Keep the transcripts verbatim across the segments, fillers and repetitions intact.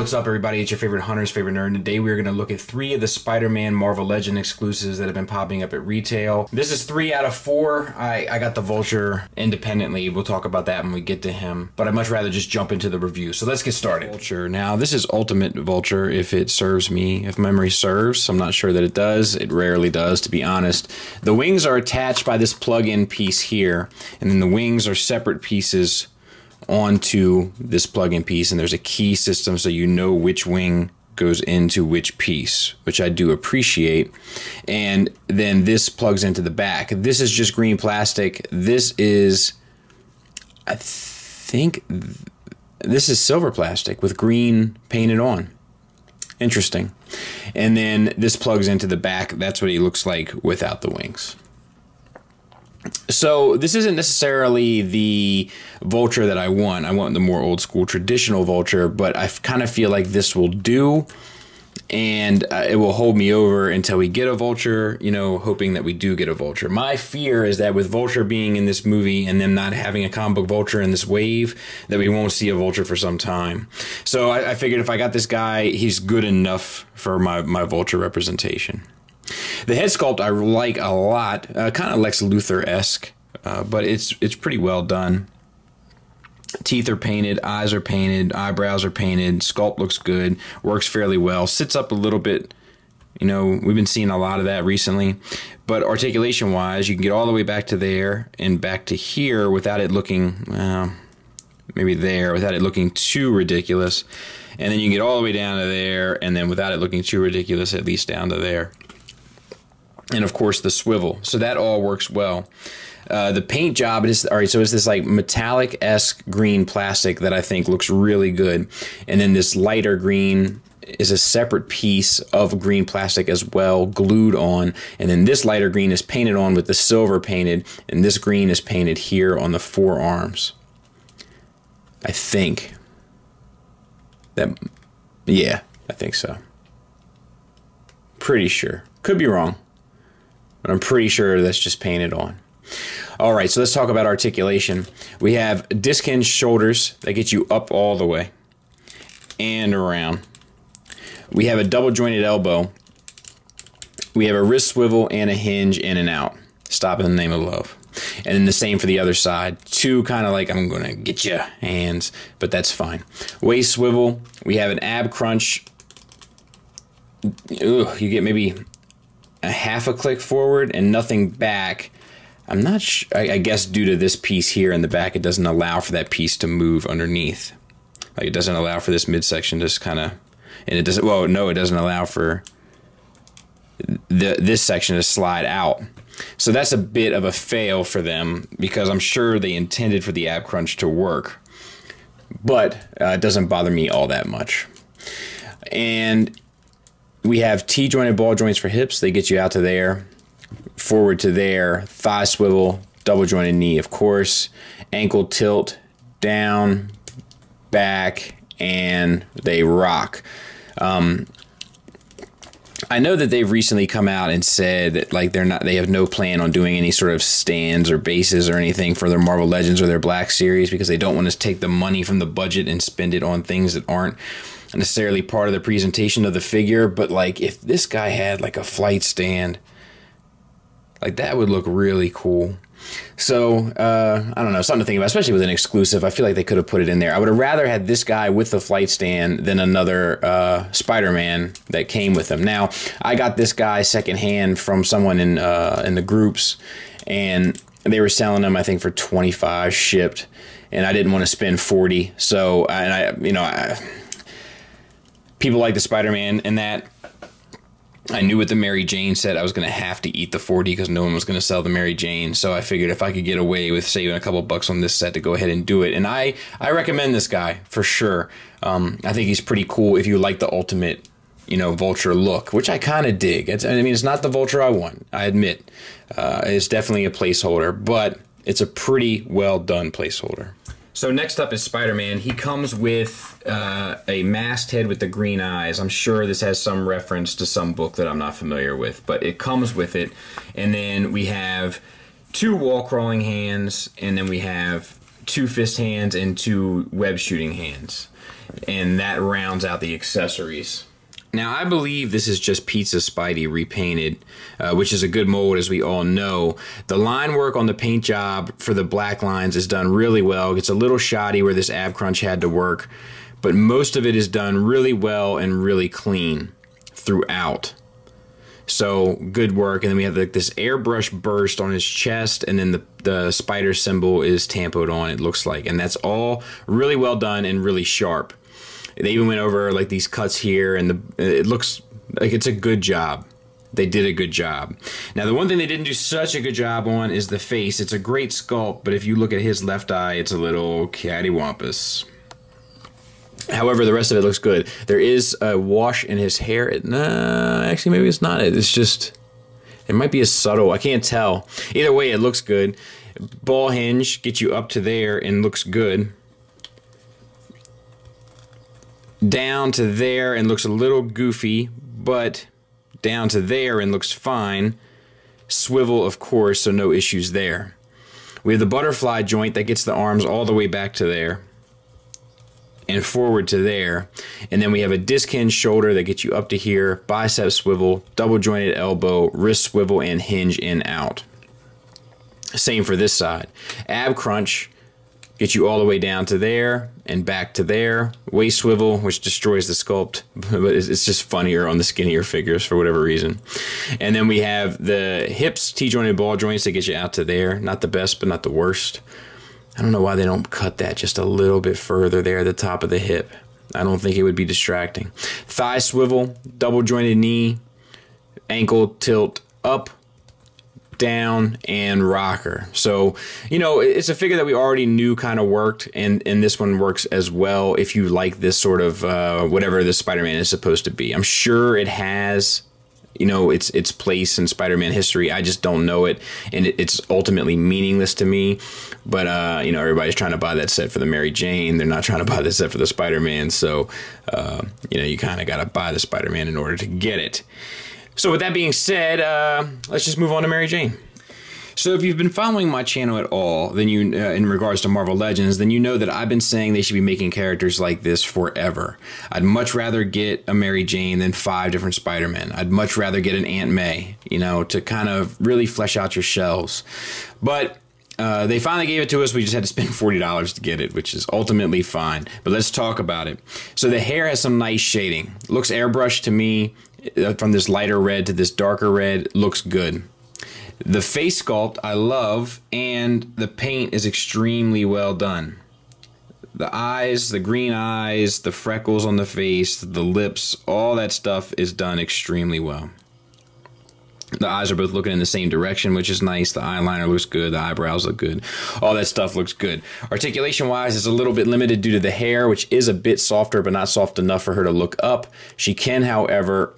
What's up, everybody? It's your favorite Hunter's Favorite Nerd. Today we are going to look at three of the Spider-Man Marvel Legend exclusives that have been popping up at retail. This is three out of four. I, I got the Vulture independently. We'll talk about that when we get to him, but I'd much rather just jump into the review. So let's get started. Vulture. Now, this is Ultimate Vulture, if it serves me, if memory serves. I'm not sure that it does. It rarely does, to be honest. The wings are attached by this plug-in piece here, and then the wings are separate pieces onto this plug-in piece, and there's a key system so you know which wing goes into which piece, which I do appreciate. And then this plugs into the back. This is just green plastic. This is, I think, this is silver plastic with green painted on. Interesting. And then this plugs into the back. That's what he looks like without the wings. So this isn't necessarily the Vulture that I want. I want the more old school traditional Vulture, but I kind of feel like this will do, and uh, it will hold me over until we get a Vulture, you know, hoping that we do get a Vulture. My fear is that with Vulture being in this movie and them not having a comic book Vulture in this wave, that we won't see a Vulture for some time. So I, I figured if I got this guy, he's good enough for my, my Vulture representation. The head sculpt I like a lot, uh, kind of Lex Luthor-esque, uh, but it's it's pretty well done. Teeth are painted, eyes are painted, eyebrows are painted, sculpt looks good, works fairly well, sits up a little bit. You know, we've been seeing a lot of that recently, but articulation-wise, you can get all the way back to there and back to here without it looking, well, maybe there, without it looking too ridiculous. And then you can get all the way down to there, and then without it looking too ridiculous, at least down to there. And of course the swivel, so that all works well. Uh, the paint job is all right. So it's this like metallic-esque green plastic that I think looks really good, and then this lighter green is a separate piece of green plastic as well, glued on, and then this lighter green is painted on with the silver painted, and this green is painted here on the forearms. I think that, yeah, I think so. Pretty sure. Could be wrong. But I'm pretty sure that's just painted on. All right, so let's talk about articulation. We have disc hinge shoulders that get you up all the way and around. We have a double jointed elbow. We have a wrist swivel and a hinge in and out. Stop in the name of love. And then the same for the other side. Two kind of like, I'm going to get you hands, but that's fine. Waist swivel. We have an ab crunch. Ooh, you get maybe a half a click forward and nothing back. I'm not sh I, I guess due to this piece here in the back, it doesn't allow for that piece to move underneath. Like it doesn't allow for this midsection just kind of, and it doesn't, well, no, it doesn't allow for the, this section to slide out. So that's a bit of a fail for them because I'm sure they intended for the ab crunch to work, but uh, it doesn't bother me all that much. And we have T-jointed ball joints for hips. They get you out to there, forward to there, thigh swivel, double jointed knee, of course, ankle tilt, down, back, and they rock. Um, I know that they've recently come out and said that like they're not, they have no plan on doing any sort of stands or bases or anything for their Marvel Legends or their Black Series because they don't want to take the money from the budget and spend it on things that aren't necessarily part of the presentation of the figure. But like if this guy had like a flight stand, like that would look really cool. So uh, I don't know, something to think about, especially with an exclusive. I feel like they could have put it in there. I would have rather had this guy with the flight stand than another uh, Spider-Man that came with him. Now I got this guy secondhand from someone in uh, in the groups, and they were selling them I think for twenty-five shipped, and I didn't want to spend forty. So and I, you know, I. People like the Spider-Man and that. I knew with the Mary Jane set I was going to have to eat the forty because no one was going to sell the Mary Jane. So I figured if I could get away with saving a couple bucks on this set to go ahead and do it. And I, I recommend this guy for sure. Um, I think he's pretty cool if you like the Ultimate, you know, Vulture look, which I kind of dig. It's, I mean, it's not the Vulture I want, I admit. Uh, it's definitely a placeholder, but it's a pretty well done placeholder. So next up is Spider-Man. He comes with uh, a masked head with the green eyes. I'm sure this has some reference to some book that I'm not familiar with, but it comes with it. And then we have two wall-crawling hands, and then we have two fist hands and two web shooting hands. And that rounds out the accessories. Now, I believe this is just Pizza Spidey repainted, uh, which is a good mold, as we all know. The line work on the paint job for the black lines is done really well. It's a little shoddy where this ab crunch had to work, but most of it is done really well and really clean throughout. So, good work. And then we have like this airbrush burst on his chest, and then the, the spider symbol is tampoed on, it looks like. And that's all really well done and really sharp. They even went over like these cuts here, and the, it looks like it's a good job. They did a good job. Now, the one thing they didn't do such a good job on is the face. It's a great sculpt, but if you look at his left eye, it's a little cattywampus. However, the rest of it looks good. There is a wash in his hair. It, nah, actually, maybe it's not it. It's just, it might be a subtle. I can't tell. Either way, it looks good. Ball hinge gets you up to there and looks good. Down to there and looks a little goofy, but down to there and looks fine. Swivel, of course, so no issues there. We have the butterfly joint that gets the arms all the way back to there and forward to there. And then we have a disc hinge shoulder that gets you up to here, bicep swivel, double jointed elbow, wrist swivel, and hinge in out. Same for this side. Ab crunch gets you all the way down to there and back to there. Waist swivel, which destroys the sculpt, but it's just funnier on the skinnier figures for whatever reason. And then we have the hips, T-jointed ball joints that get you out to there. Not the best, but not the worst. I don't know why they don't cut that just a little bit further there at the top of the hip. I don't think it would be distracting. Thigh swivel, double jointed knee, ankle tilt up, down, and rocker. So, you know, it's a figure that we already knew kind of worked, and, and this one works as well if you like this sort of uh, whatever this Spider-Man is supposed to be. I'm sure it has, you know, its its place in Spider-Man history. I just don't know it, and it, it's ultimately meaningless to me. But, uh, you know, everybody's trying to buy that set for the Mary Jane. They're not trying to buy the set for the Spider-Man. So, uh, you know, you kind of got to buy the Spider-Man in order to get it. So with that being said, uh, let's just move on to Mary Jane. So if you've been following my channel at all, then you, uh, in regards to Marvel Legends, then you know that I've been saying they should be making characters like this forever. I'd much rather get a Mary Jane than five different Spider-Men. I'd much rather get an Aunt May, you know, to kind of really flesh out your shelves. But uh, they finally gave it to us. We just had to spend forty dollars to get it, which is ultimately fine. But let's talk about it. So the hair has some nice shading. Looks airbrushed to me. From this lighter red to this darker red, looks good. The face sculpt I love, and the paint is extremely well done. The eyes, the green eyes, the freckles on the face, the lips, all that stuff is done extremely well. The eyes are both looking in the same direction, which is nice. The eyeliner looks good. The eyebrows look good. All that stuff looks good. Articulation-wise, it's a little bit limited due to the hair, which is a bit softer, but not soft enough for her to look up. She can, however,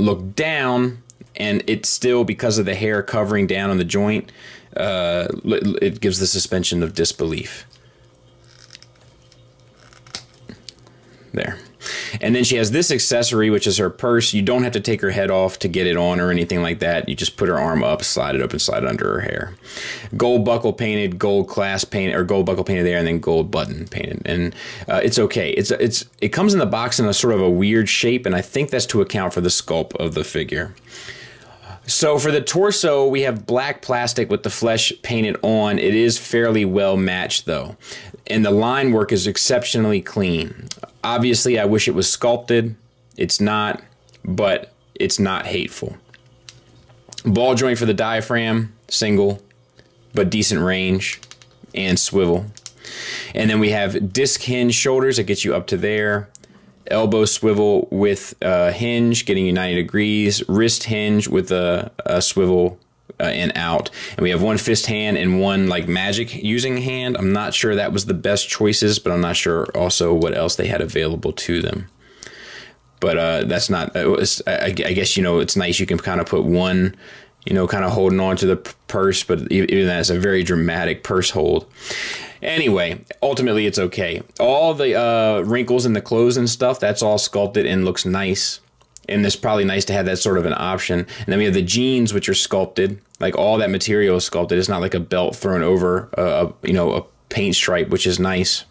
look down, and it's still, because of the hair covering down on the joint, uh, it gives the suspension of disbelief. There. And then she has this accessory, which is her purse. You don't have to take her head off to get it on or anything like that. You just put her arm up, slide it up, and slide it under her hair. Gold buckle painted, gold clasp painted, or gold buckle painted there, and then gold button painted. And uh, it's okay. It's it's it comes in the box in a sort of a weird shape, and I think that's to account for the sculpt of the figure. So for the torso, we have black plastic with the flesh painted on. It is fairly well matched, though. And the line work is exceptionally clean. Obviously, I wish it was sculpted. It's not, but it's not hateful. Ball joint for the diaphragm, single, but decent range, and swivel. And then we have disc hinge shoulders that get you up to there. Elbow swivel with a hinge, getting you ninety degrees. Wrist hinge with a, a swivel uh, and out. And we have one fist hand and one like magic using hand. I'm not sure that was the best choices, but I'm not sure also what else they had available to them. But uh, that's not, it was, I, I guess, you know, it's nice. You can kind of put one, you know, kind of holding on to the purse, but even that's a very dramatic purse hold. Anyway, ultimately, it's okay. All the uh, wrinkles in the clothes and stuff, that's all sculpted and looks nice. And it's probably nice to have that sort of an option. And then we have the jeans, which are sculpted. Like, all that material is sculpted. It's not like a belt thrown over, uh, you know, a paint stripe, which is nice.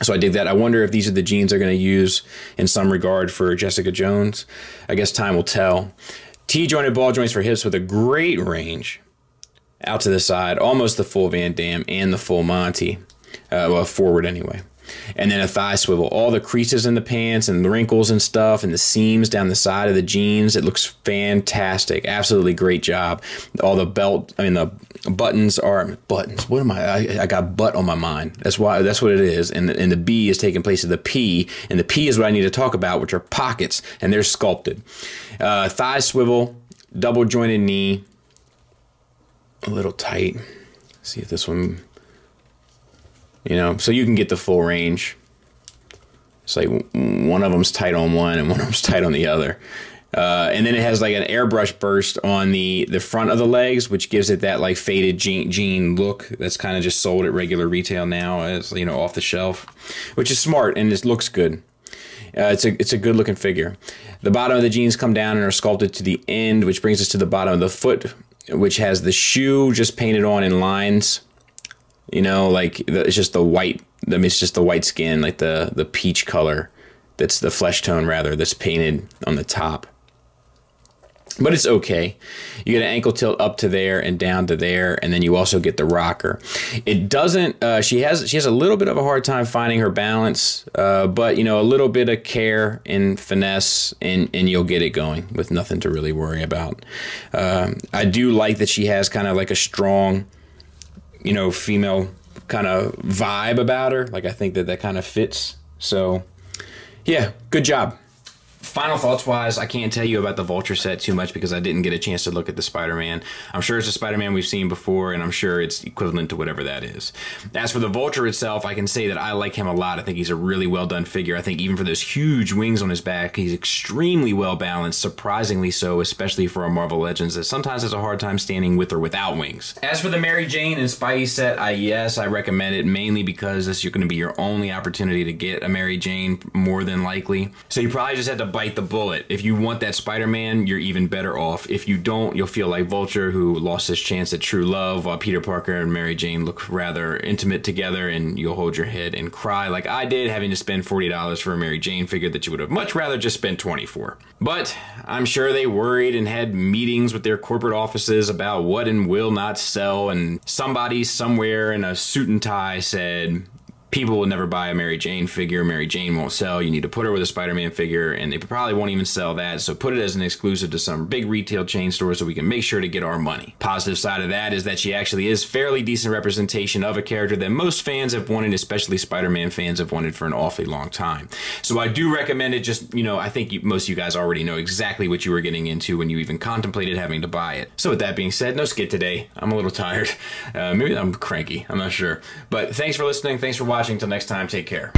So I dig that. I wonder if these are the jeans they're going to use in some regard for Jessica Jones. I guess time will tell. T-jointed ball joints for hips with a great range. Out to the side, almost the full Van Damme and the full Monty. Uh, well, forward anyway. And then a thigh swivel. All the creases in the pants and the wrinkles and stuff and the seams down the side of the jeans. It looks fantastic. Absolutely great job. All the belt, I mean, the buttons are buttons. What am I? I, I got butt on my mind. That's why, that's what it is. And the, and the B is taking place of the P. And the P is what I need to talk about, which are pockets. And they're sculpted. Uh, thigh swivel, double jointed knee. A little tight. Let's see if this one... You know, so you can get the full range. It's like one of them's tight on one and one of them's tight on the other. Uh, and then it has like an airbrush burst on the, the front of the legs, which gives it that like faded jean, jean look that's kind of just sold at regular retail now as, you know, off the shelf, which is smart and it looks good. Uh, it's a it's a good looking figure. The bottom of the jeans come down and are sculpted to the end, which brings us to the bottom of the foot, which has the shoe just painted on in lines. You know, like the, it's just the white. I mean, it's just the white skin, like the the peach color. That's the flesh tone rather. That's painted on the top. But it's okay. You get an ankle tilt up to there and down to there, and then you also get the rocker. It doesn't. Uh, she has she has a little bit of a hard time finding her balance, uh, but you know, a little bit of care and finesse, and and you'll get it going with nothing to really worry about. Um, I do like that she has kind of like a strong, you know, female kind of vibe about her. Like, I think that that kind of fits. So, yeah, good job. Final thoughts wise, I can't tell you about the Vulture set too much because I didn't get a chance to look at the Spider-Man. I'm sure it's a Spider-Man we've seen before, and I'm sure it's equivalent to whatever that is. As for the Vulture itself, I can say that I like him a lot. I think he's a really well-done figure. I think even for those huge wings on his back, he's extremely well-balanced, surprisingly so, especially for a Marvel Legends that sometimes has a hard time standing with or without wings. As for the Mary Jane and Spidey set, I yes, I recommend it mainly because this is going to be your only opportunity to get a Mary Jane, more than likely. So you probably just had to buy bite the bullet. If you want that Spider-Man, you're even better off. If you don't, you'll feel like Vulture, who lost his chance at true love, while Peter Parker and Mary Jane look rather intimate together, and you'll hold your head and cry like I did, having to spend forty dollars for a Mary Jane figure that you would have much rather just spent twenty dollars for. But I'm sure they worried and had meetings with their corporate offices about what and will not sell, and somebody somewhere in a suit and tie said, people will never buy a Mary Jane figure. Mary Jane won't sell. You need to put her with a Spider-Man figure, and they probably won't even sell that. So put it as an exclusive to some big retail chain store so we can make sure to get our money. Positive side of that is that she actually is fairly decent representation of a character that most fans have wanted, especially Spider-Man fans have wanted for an awfully long time. So I do recommend it. Just, you know, I think you, most of you guys already know exactly what you were getting into when you even contemplated having to buy it. So with that being said, no skit today. I'm a little tired. Uh, maybe I'm cranky. I'm not sure. But thanks for listening. Thanks for watching. Watching. Till next time, take care.